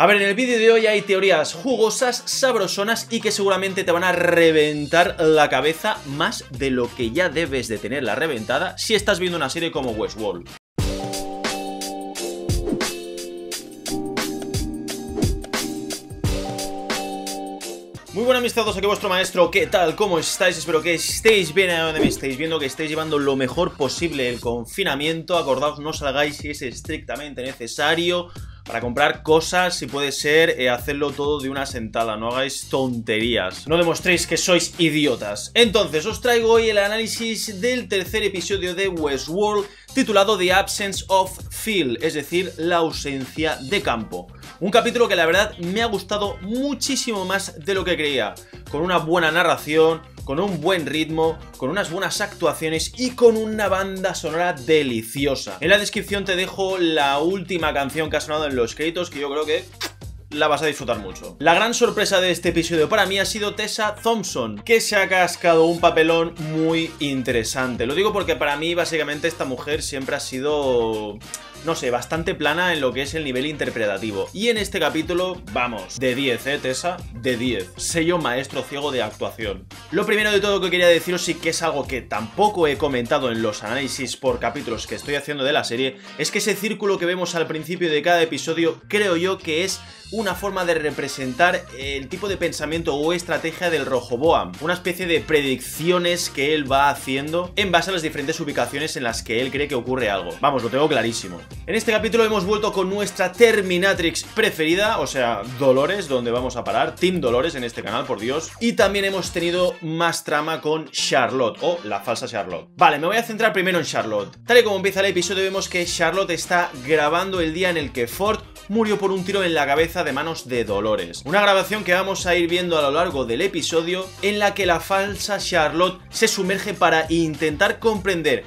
A ver, en el vídeo de hoy hay teorías jugosas, sabrosonas y que seguramente te van a reventar la cabeza más de lo que ya debes de tenerla reventada si estás viendo una serie como Westworld. Muy buenas mis todos, aquí vuestro maestro, ¿qué tal? ¿Cómo estáis? Espero que estéis bien a donde me estéis viendo, que estéis llevando lo mejor posible el confinamiento. Acordaos, no salgáis si es estrictamente necesario para comprar cosas, si puede ser, hacerlo todo de una sentada, no hagáis tonterías, no demostréis que sois idiotas. Entonces, os traigo hoy el análisis del tercer episodio de Westworld, titulado The Absence of Field, es decir, la ausencia de campo. Un capítulo que la verdad me ha gustado muchísimo más de lo que creía, con una buena narración, con un buen ritmo, con unas buenas actuaciones y con una banda sonora deliciosa. En la descripción te dejo la última canción que ha sonado en los créditos, que yo creo que la vas a disfrutar mucho. La gran sorpresa de este episodio para mí ha sido Tessa Thompson, que se ha cascado un papelón muy interesante. Lo digo porque para mí básicamente esta mujer siempre ha sido, no sé, bastante plana en lo que es el nivel interpretativo. Y en este capítulo, vamos, de 10, Tessa, de 10. Sello maestro ciego de actuación. Lo primero de todo que quería deciros, y que es algo que tampoco he comentado en los análisis por capítulos que estoy haciendo de la serie, es que ese círculo que vemos al principio de cada episodio, creo yo que es una forma de representar el tipo de pensamiento o estrategia del Rehoboam, una especie de predicciones que él va haciendo en base a las diferentes ubicaciones en las que él cree que ocurre algo. Vamos, lo tengo clarísimo. En este capítulo hemos vuelto con nuestra Terminatrix preferida, o sea, Dolores, donde vamos a parar, Team Dolores en este canal, por Dios. Y también hemos tenido más trama con Charlotte, o la falsa Charlotte. Vale, me voy a centrar primero en Charlotte. Tal y como empieza el episodio, vemos que Charlotte está grabando el día en el que Ford murió por un tiro en la cabeza de manos de Dolores. Una grabación que vamos a ir viendo a lo largo del episodio, en la que la falsa Charlotte se sumerge para intentar comprender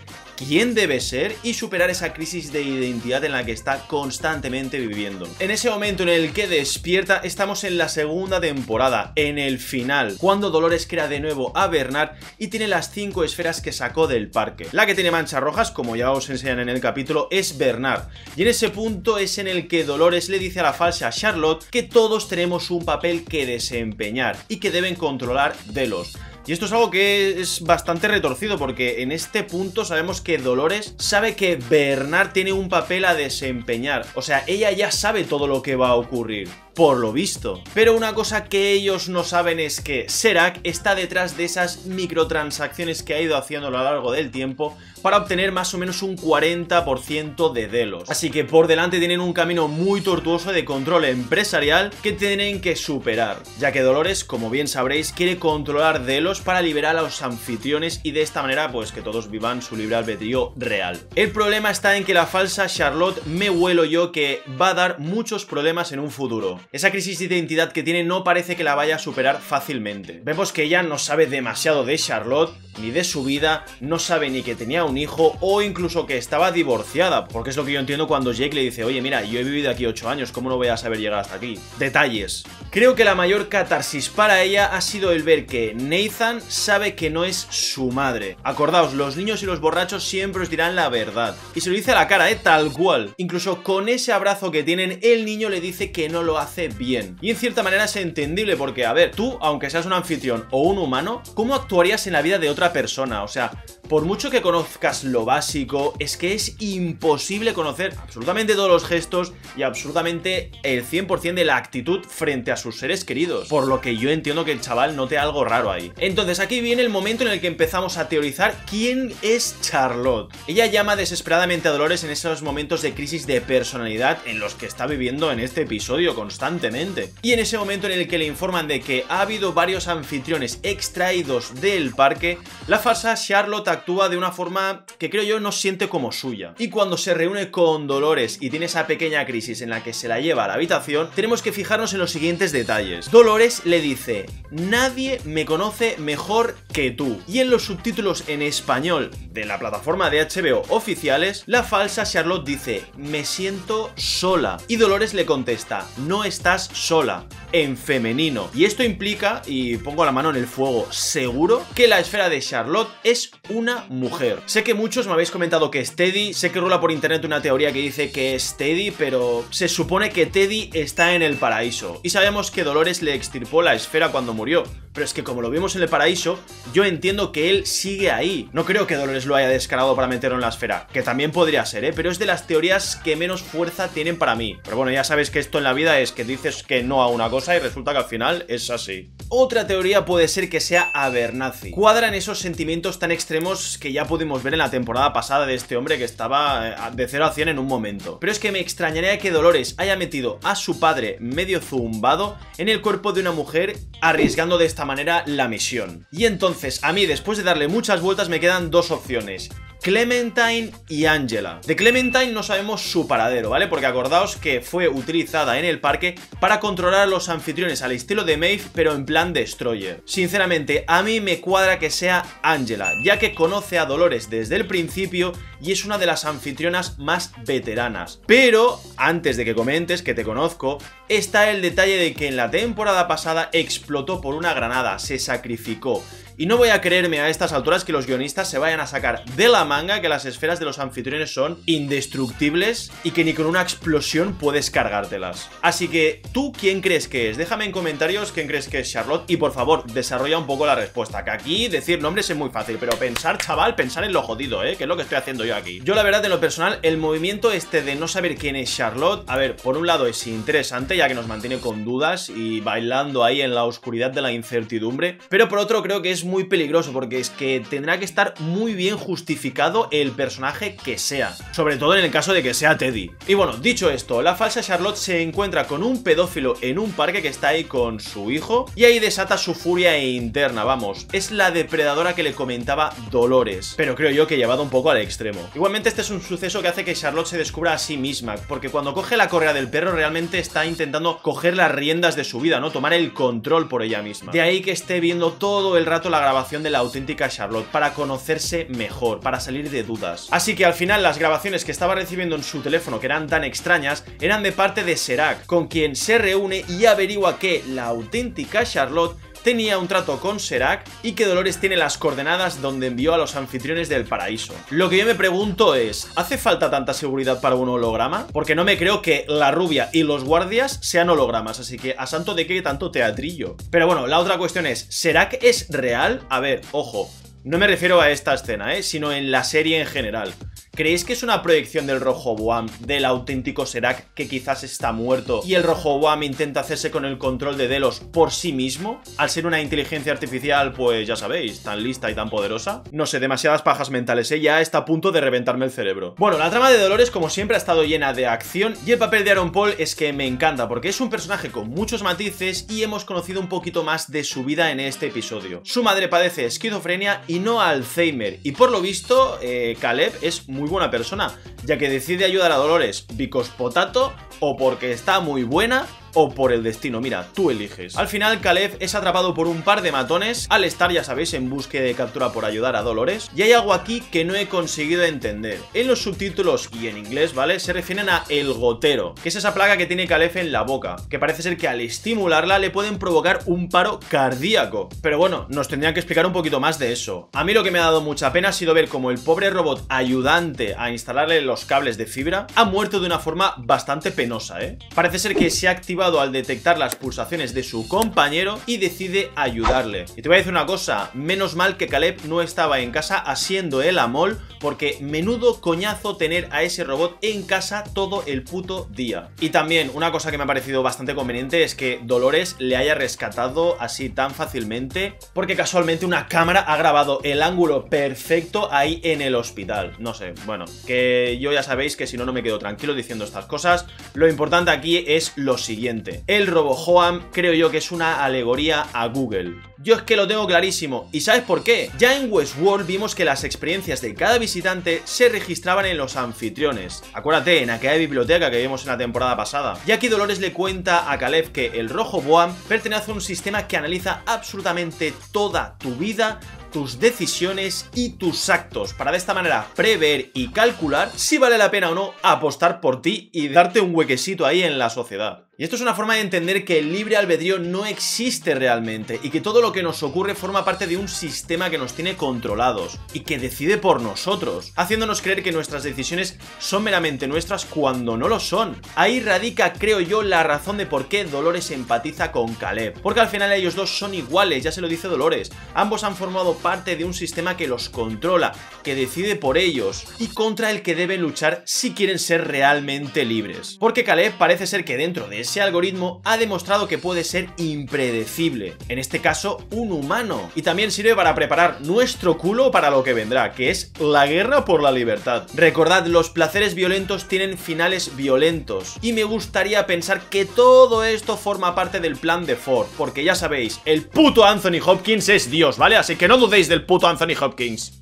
quién debe ser y superar esa crisis de identidad en la que está constantemente viviendo. En ese momento en el que despierta, estamos en la segunda temporada, en el final, cuando Dolores crea de nuevo a Bernard y tiene las 5 esferas que sacó del parque. La que tiene manchas rojas, como ya os enseñan en el capítulo, es Bernard. Y en ese punto es en el que Dolores le dice a la falsa Charlotte que todos tenemos un papel que desempeñar y que deben controlar Delos. Y esto es algo que es bastante retorcido, porque en este punto sabemos que Dolores sabe que Bernard tiene un papel a desempeñar. O sea, ella ya sabe todo lo que va a ocurrir, por lo visto. Pero una cosa que ellos no saben es que Serac está detrás de esas microtransacciones que ha ido haciendo a lo largo del tiempo para obtener más o menos un 40% de Delos. Así que por delante tienen un camino muy tortuoso de control empresarial que tienen que superar, ya que Dolores, como bien sabréis, quiere controlar Delos para liberar a los anfitriones y de esta manera pues que todos vivan su libre albedrío real. El problema está en que la falsa Charlotte, me huelo yo que va a dar muchos problemas en un futuro. Esa crisis de identidad que tiene no parece que la vaya a superar fácilmente. Vemos que ella no sabe demasiado de Charlotte, ni de su vida, no sabe ni que tenía un hijo o incluso que estaba divorciada, porque es lo que yo entiendo cuando Jake le dice: oye, mira, yo he vivido aquí 8 años, ¿cómo no voy a saber llegar hasta aquí? Detalles. Creo que la mayor catarsis para ella ha sido el ver que Nathan sabe que no es su madre. Acordaos, los niños y los borrachos siempre os dirán la verdad. Y se lo dice a la cara, tal cual. Incluso con ese abrazo que tienen, el niño le dice que no lo hace bien. Y en cierta manera es entendible porque, a ver, tú, aunque seas un anfitrión o un humano, ¿cómo actuarías en la vida de otra persona? O sea, por mucho que conozcas lo básico, es que es imposible conocer absolutamente todos los gestos y absolutamente el 100% de la actitud frente a sus seres queridos. Por lo que yo entiendo que el chaval note algo raro ahí. Entonces aquí viene el momento en el que empezamos a teorizar quién es Charlotte. Ella llama desesperadamente a Dolores en esos momentos de crisis de personalidad en los que está viviendo en este episodio constantemente. Y en ese momento en el que le informan de que ha habido varios anfitriones extraídos del parque, la falsa Charlotte actúa de una forma que creo yo no siente como suya. Y cuando se reúne con Dolores y tiene esa pequeña crisis en la que se la lleva a la habitación, tenemos que fijarnos en los siguientes detalles. Dolores le dice: nadie me conoce mejor que tú. Y en los subtítulos en español de la plataforma de HBO oficiales, la falsa Charlotte dice: me siento sola. Y Dolores le contesta: no estás sola, en femenino. Y esto implica, y pongo la mano en el fuego, seguro, que la esfera de Charlotte es una una mujer. Sé que muchos me habéis comentado que es Teddy, sé que rula por internet una teoría que dice que es Teddy, pero se supone que Teddy está en el paraíso. Y sabemos que Dolores le extirpó la esfera cuando murió, pero es que como lo vimos en el paraíso, yo entiendo que él sigue ahí. No creo que Dolores lo haya descargado para meterlo en la esfera, que también podría ser, ¿eh? Pero es de las teorías que menos fuerza tienen para mí. Pero bueno, ya sabéis que esto en la vida es que dices que no a una cosa y resulta que al final es así. Otra teoría puede ser que sea Abernathy. Cuadran esos sentimientos tan extremos que ya pudimos ver en la temporada pasada de este hombre que estaba de 0 a 100 en un momento. Pero es que me extrañaría que Dolores haya metido a su padre medio zumbado en el cuerpo de una mujer, arriesgando de esta manera la misión. Y entonces a mí, después de darle muchas vueltas, me quedan dos opciones: Clementine y Angela. De Clementine no sabemos su paradero, ¿vale? Porque acordaos que fue utilizada en el parque para controlar a los anfitriones al estilo de Maeve, pero en plan Destroyer. Sinceramente, a mí me cuadra que sea Angela, ya que conoce a Dolores desde el principio y es una de las anfitrionas más veteranas. Pero, antes de que comentes, que te conozco, está el detalle de que en la temporada pasada explotó por una granada, se sacrificó. Y no voy a creerme a estas alturas que los guionistas se vayan a sacar de la manga que las esferas de los anfitriones son indestructibles y que ni con una explosión puedes cargártelas. Así que, ¿tú quién crees que es? Déjame en comentarios quién crees que es Charlotte y por favor, desarrolla un poco la respuesta, que aquí decir nombres es muy fácil, pero pensar, chaval, pensar en lo jodido, ¿eh? Que es lo que estoy haciendo yo aquí. Yo la verdad, en lo personal, el movimiento este de no saber quién es Charlotte, a ver, por un lado es interesante ya que nos mantiene con dudas y bailando ahí en la oscuridad de la incertidumbre, pero por otro creo que es muy peligroso porque es que tendrá que estar muy bien justificado el personaje que sea, sobre todo en el caso de que sea Teddy. Y bueno, dicho esto, la falsa Charlotte se encuentra con un pedófilo en un parque que está ahí con su hijo y ahí desata su furia interna, vamos, es la depredadora que le comentaba Dolores, pero creo yo que llevado un poco al extremo. Igualmente este es un suceso que hace que Charlotte se descubra a sí misma, porque cuando coge la correa del perro realmente está intentando coger las riendas de su vida, ¿no? Tomar el control por ella misma. De ahí que esté viendo todo el rato la grabación de la auténtica Charlotte para conocerse mejor, para salir de dudas. Así que al final las grabaciones que estaba recibiendo en su teléfono, que eran tan extrañas, eran de parte de Serac, con quien se reúne y averigua que la auténtica Charlotte tenía un trato con Serac y que Dolores tiene las coordenadas donde envió a los anfitriones del paraíso. Lo que yo me pregunto es, ¿hace falta tanta seguridad para un holograma? Porque no me creo que la rubia y los guardias sean hologramas, así que ¿a santo de qué tanto teatrillo? Pero bueno, la otra cuestión es, ¿Serac es real? A ver, ojo, no me refiero a esta escena, sino en la serie en general. ¿Creéis que es una proyección del Rehoboam, del auténtico Serac que quizás está muerto y el Rehoboam intenta hacerse con el control de Delos por sí mismo? Al ser una inteligencia artificial, pues ya sabéis, tan lista y tan poderosa. No sé, demasiadas pajas mentales, ya está a punto de reventarme el cerebro. Bueno, la trama de Dolores como siempre ha estado llena de acción y el papel de Aaron Paul es que me encanta porque es un personaje con muchos matices y hemos conocido un poquito más de su vida en este episodio. Su madre padece esquizofrenia y no Alzheimer y por lo visto Caleb es muy buena persona, ya que decide ayudar a Dolores because potato, o porque está muy buena, o por el destino, mira, tú eliges. Al final Caleb es atrapado por un par de matones al estar, ya sabéis, en búsqueda de captura por ayudar a Dolores, y hay algo aquí que no he conseguido entender. En los subtítulos y en inglés, ¿vale? Se refieren a el gotero, que es esa plaga que tiene Caleb en la boca, que parece ser que al estimularla le pueden provocar un paro cardíaco. Pero bueno, nos tendrían que explicar un poquito más de eso. A mí lo que me ha dado mucha pena ha sido ver cómo el pobre robot ayudante a instalarle los cables de fibra ha muerto de una forma bastante penosa, ¿eh? Parece ser que se ha activado al detectar las pulsaciones de su compañero y decide ayudarle. Y te voy a decir una cosa, menos mal que Caleb no estaba en casa haciendo el amor, porque menudo coñazo tener a ese robot en casa todo el puto día. Y también una cosa que me ha parecido bastante conveniente es que Dolores le haya rescatado así tan fácilmente, porque casualmente una cámara ha grabado el ángulo perfecto ahí en el hospital. No sé, bueno, que yo ya sabéis que si no, no me quedo tranquilo diciendo estas cosas. Lo importante aquí es lo siguiente. El Rehoboam creo yo que es una alegoría a Google. Yo es que lo tengo clarísimo. ¿Y sabes por qué? Ya en Westworld vimos que las experiencias de cada visitante se registraban en los anfitriones. Acuérdate, en aquella biblioteca que vimos en la temporada pasada. Y aquí Dolores le cuenta a Caleb que el Rehoboam pertenece a un sistema que analiza absolutamente toda tu vida, tus decisiones y tus actos, para de esta manera prever y calcular si vale la pena o no apostar por ti y darte un huequecito ahí en la sociedad. Y esto es una forma de entender que el libre albedrío no existe realmente y que todo lo que nos ocurre forma parte de un sistema que nos tiene controlados y que decide por nosotros, haciéndonos creer que nuestras decisiones son meramente nuestras cuando no lo son. Ahí radica, creo yo, la razón de por qué Dolores empatiza con Caleb, porque al final ellos dos son iguales, ya se lo dice Dolores. Ambos han formado parte de un sistema que los controla, que decide por ellos y contra el que deben luchar si quieren ser realmente libres. Porque Caleb parece ser que dentro de ese algoritmo ha demostrado que puede ser impredecible, en este caso un humano, y también sirve para preparar nuestro culo para lo que vendrá, que es la guerra por la libertad. Recordad, los placeres violentos tienen finales violentos, y me gustaría pensar que todo esto forma parte del plan de Ford, porque ya sabéis, el puto Anthony Hopkins es Dios, ¿vale? Así que no dudéis del puto Anthony Hopkins.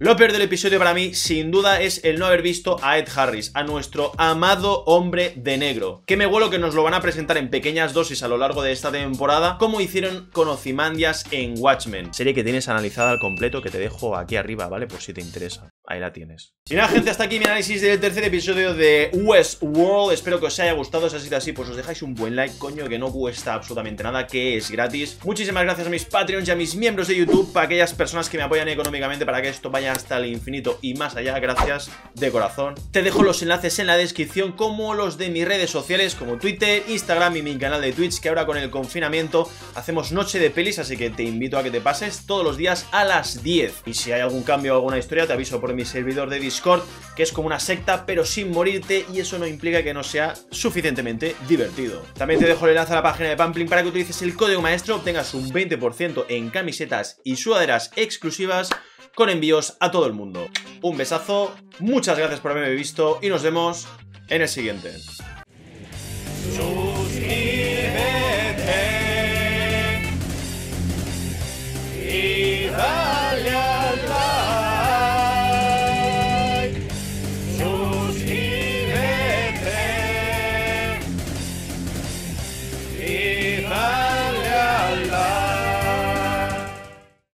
Lo peor del episodio para mí, sin duda, es el no haber visto a Ed Harris, a nuestro amado hombre de negro. Que me huelo que nos lo van a presentar en pequeñas dosis a lo largo de esta temporada, como hicieron con Ozymandias en Watchmen. Serie que tienes analizada al completo, que te dejo aquí arriba, ¿vale? Por si te interesa. Ahí la tienes. Y nada, gente, hasta aquí mi análisis del tercer episodio de Westworld. Espero que os haya gustado. Si ha sido así, pues os dejáis un buen like, coño, que no cuesta absolutamente nada, que es gratis. Muchísimas gracias a mis Patreons y a mis miembros de YouTube, a aquellas personas que me apoyan económicamente para que esto vaya hasta el infinito y más allá. Gracias de corazón. Te dejo los enlaces en la descripción, como los de mis redes sociales, como Twitter, Instagram y mi canal de Twitch, que ahora con el confinamiento hacemos noche de pelis, así que te invito a que te pases todos los días a las 10. Y si hay algún cambio o alguna historia, te aviso por mi servidor de Discord, que es como una secta pero sin morirte, y eso no implica que no sea suficientemente divertido. También te dejo el enlace a la página de Pampling para que utilices el código maestro, obtengas un 20% en camisetas y sudaderas exclusivas con envíos a todo el mundo. Un besazo, muchas gracias por haberme visto y nos vemos en el siguiente.